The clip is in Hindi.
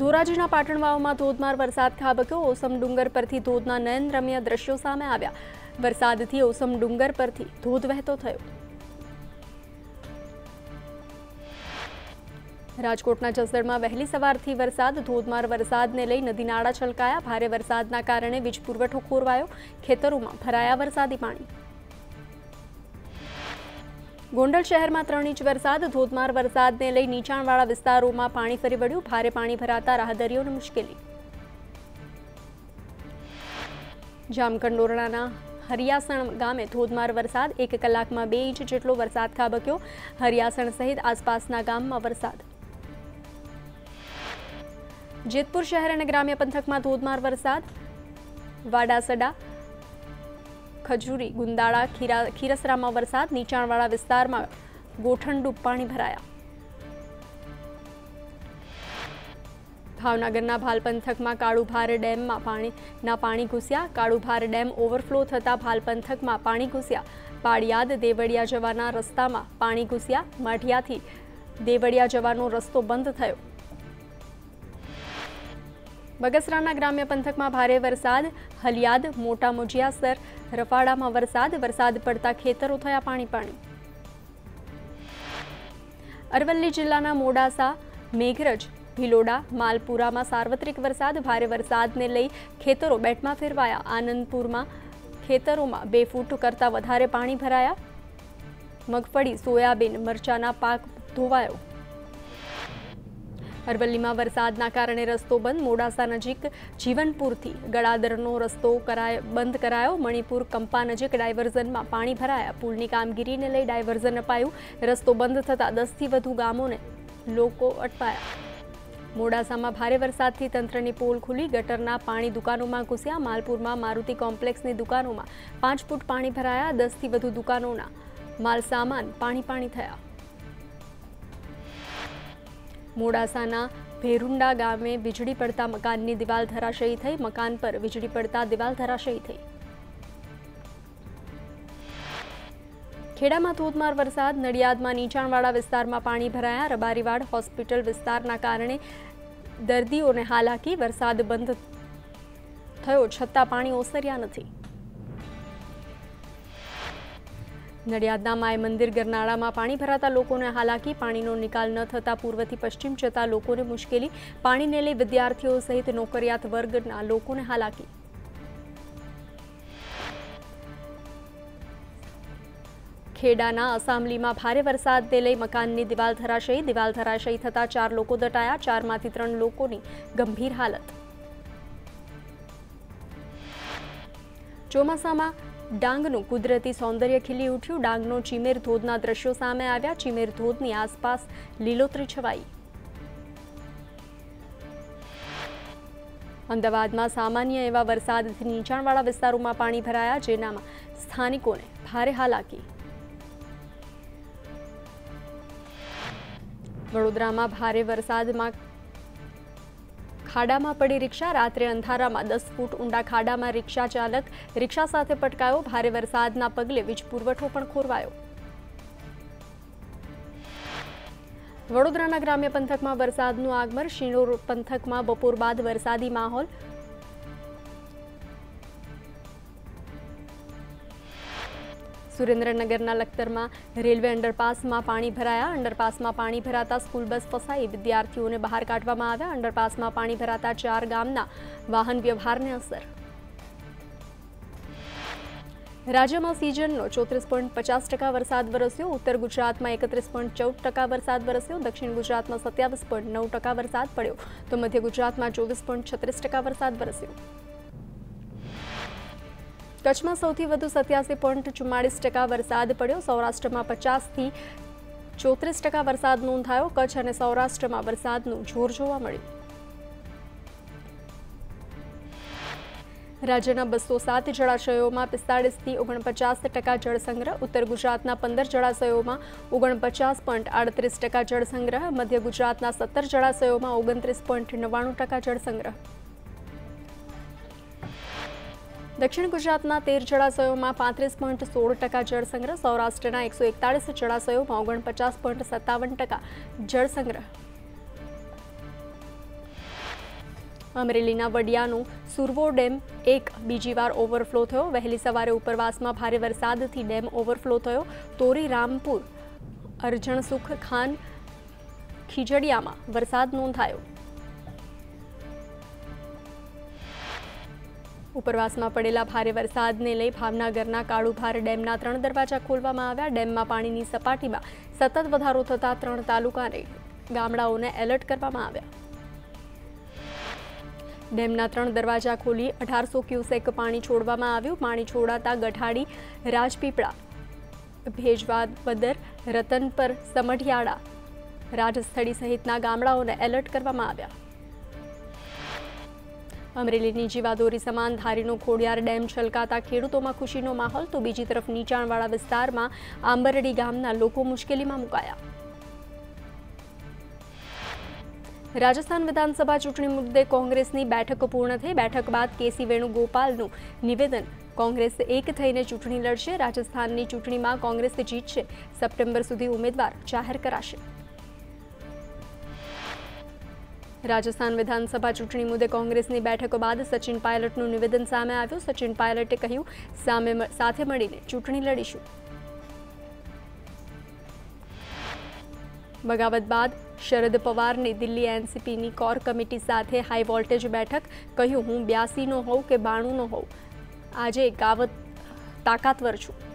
ધોરાજીના પાટણવાવમાં ધોધમાર વરસાદ ખાબક્યો। ઓસમ ડુંગર પરથી ધોધના નયનરમ્ય દ્રશ્યો સામે આવ્યા। વરસાદથી ઓસમ ડુંગર પરથી ધોધ વહેતો થયો। राजकोटना जसदण में वहेली सवारथी वरसाद। धोधमार वरसादने लई नदी नाळा छलकाया। भारे वरसादना कारणे वीज पुरवठो खोरवायो। खेतरोमां भराया वरसादी पाणी। गोंडल शहर में 3 इंच वरसाद। धोधमार वरसादने लई नीचाणवाळा विस्तारोमां पाणी फरी वळ्युं। भारे पाणी भराता राहदरीओने मुश्केली। जामकंडोरणाना हरियासण गामे धोधमार वरसाद। 1 कलाक में 2 इंच जेटलो वरसाद खाबक्यो। हरियासण सहित आसपासना गाममां वरसाद। जेतपुर शहर और ग्राम्य पंथक में धोधमार वरसाद। वाडासडा, खजूरी, गुंदाड़ा, खीरसरा में वरसाद। नीचाणवाड़ा विस्तार में गोठणडूब पाणी भराया। भावनगर भाल पंथक में काळुभार डेम में पाणी घुस्या। काळुभार डेम ओवरफ्लो थता भाल पंथक में पाणी घुस्या। पाड़ियाद देवड़िया जवाना रस्ता में पाणी घुस्या। माठियाथी देवड़िया जवानो रस्तो बंद थयो। बगसराना ग्राम्य पंथक में भारे वरसाद। हलियाद, मोटा मोजियासर, रफाड़ा में वरसाद। वरसाद पड़ता खेतरो थया पाणी पाणी। अरवली जिल्लाना मोडासा, मेघरज, भीलोड़ा, मालपुरा में सार्वत्रिक वरसाद। भारे वरसादने लई खेतरो बेटमां फेरवाया। आनंदपुर में खेतरों में 2 फूट करता वधारे पाणी भराया। मगफड़ी, सोयाबीन, मरचाना पाक धोवायो। अरवली में वरसादना कारणे रस्तो बंद। मोडासा नजीक जीवनपुरथी गड़ादरनो रस्तो बंद करायो। मणिपुर कंपा नजीक डायवर्जन में पाणी भराया। पुलनी कामगीरी ने लई डायवर्जन अपायु। रस्तो बंद थता 10 थी वधु गामोने लोको अटवाया। मोडासा में भारे वरसादथी तंत्रनी पोल खुली। गटरना पाणी दुकानों में घुस्या। मालपुर में मारुति कॉम्प्लेक्सनी दुकानों में 5 फूट पाणी भराया। 10 थी वधु दुकानोना मालसामान पाणी पाणी थया। मोडासाना भेरुंडा गामे वीजड़ी पड़ता मकाननी दीवाल धराशायी थई। मकान पर वीजड़ी पड़ता दीवाल धराशायी थई। खेड़ा में धोधमार वरसाद। नड़ियाद में नीचाणवाड़ा विस्तार में पाणी भराया। रबारीवाड़ हॉस्पिटल विस्तारना कारणे दर्दीओने हालाकी। वरसाद बंद थयो छतां पाणी ओसर्या नथी। नड़ियादना माय मंदिर गरनाड़ा में पाणी भराता लोकोने हालाकी। पाणीनो निकाल न थता पूर्व थी पश्चिम जता लोकोने मुश्केली। पाणी ने लई विद्यार्थीओ सहित नौकरियात वर्गना लोकोने हालाकी। खेडाना असामली में भारे वरसादने लई मकाननी दीवाल धराशायी। दीवाल धराशायी थता 4 लोको दटाया। 4 मांथी 3 लोकोनी गंभीर हालत। ચોમાસામાં डांगनु कुदरती सौंदर्य खीली उठ्यु। डांगनो चीमेर धोधना दृश्यों सामे आव्या। चीमेर धोधनी आसपास लीलोतरी छवाई। अमदावाद में सामान्य एवा वरसादथी नीचाणवाड़ा विस्तारों में पाणी भराया। जेनामां स्थानिकोने भारे हालाकी। वडोदरामां भारे वरसादमां खाड़ा में पड़ी रिक्शा। रात्रे अंधारा में 10 फूट ऊंडा खाड़ा में रिक्शा चालक रिक्शा साथे पटकायो। भारे वरसादना पगले वीज पुरवठो पण खोरवायो। वडोदराना ग्राम्य पंथक में वरसादनु आगमन। शीनोर पंथक में बपोर बाद वरसादी माहौल। सुरेन्द्रनगरना लखतर में रेलवे अंडरपास में पाणी भराया। अंडरपास में पाणी भराता स्कूल बस फसाई। विद्यार्थीओं ने बहार काढवामां आव्या। अंडरपास में पाणी भराता 4 गामना वाहन व्यवहार ने असर। राज्य में सीजनों 34.50% वरसाद वरस्यो। उत्तर गुजरात में 31.14% वरसाद वरस्यो। दक्षिण गुजरात में 27.9% वरसाद पड़ो तो मध्य गुजरात में 24.36% वरसाद वरस्यो। कच्छ में सौथी वधु 87.44% वरसाद पड़ो। सौराष्ट्र में 50 થી 34% वरसाद नोंधायो। कच्छ और सौराष्ट्र में वरसादनु जोर जोवा मळ्युं। राज्यना 207 जलाशयों में 45 થી 49% जलसंग्रह। उत्तर गुजरात 15 जलाशयों में 49.38% जलसंग्रह। मध्य गुजरात 17 जलाशयों में 29.99% जलसंग्रह। दक्षिण गुजरातना 13 जलाशयों में 35.16% जलसंग्रह। सौराष्ट्रना 141 जलाशयों में 49.57% जलसंग्रह। અમરેલીના વડિયાનું સુરવો ડેમ એક બીજીવાર ઓવરફ્લો થયો। વહેલી સવારે ઉપરવાસમાં ભારે વરસાદથી ડેમ ઓવરફ્લો થયો। તોરી રામપુર અરજણસુખ ખાન ખીજડીયામાં વરસાદ નોંધાયો। उपरवास में पड़ेला भारे वरसाद ने लई भावनगरना काळुभार डेमना 3 दरवाजा खोलवामां आव्या। डेममां पाणीनी सपाटीमां सतत वधारो थतां 3 तालुकाने गामडाओने एलर्ट करवामां आव्या। डेमना 3 दरवाजा खोली 1800 क्यूसेक पाणी छोड़वामां आव्युं। पाणी छोड़ाता गठाड़ी राजपीपळा भेजवादर रतनपर समढियाड़ा राजस्थळी सहितना गामडाओने एलर्ट करवामां आव्या। अमरेली जीवादोरी समान धारीनो खोडियार डेम छलकाता खेडूतो में खुशी माहौल, तो बीजी तरफ नीचाणवाड़ा विस्तार में आंबरडी गामना लोको मुश्केली में मुकाया। राजस्थान विधानसभा चूंटणी मुद्दे कोंग्रेसनी बैठक पूर्ण थई। बैठक बाद केसी वेणुगोपालनु निवेदन। कोंग्रेस एक थईने चूंटणी लड़शे। राजस्थाननी चूंटणी में कोंग्रेस जीतशे। सप्टेम्बर सुधी उम्मीदवार जाहिर कराशे। राजस्थान विधानसभा चूंटणी मुद्दे कोंग्रेसनी बैठक बाद सचिन पायलटनुं निवेदन सामे आव्युं। सचिन पायलटे कह्युं, साथे मळीने चूंटणी लड़ीशुं। बगावत बाद शरद पवारनी दिल्ही एनसीपीनी कोर कमिटी साथे हाई वोल्टेज बैठक। कह्युं, हूँ 82 नो होऊं के 92 नो होऊं, आजे ताकतवर छुं।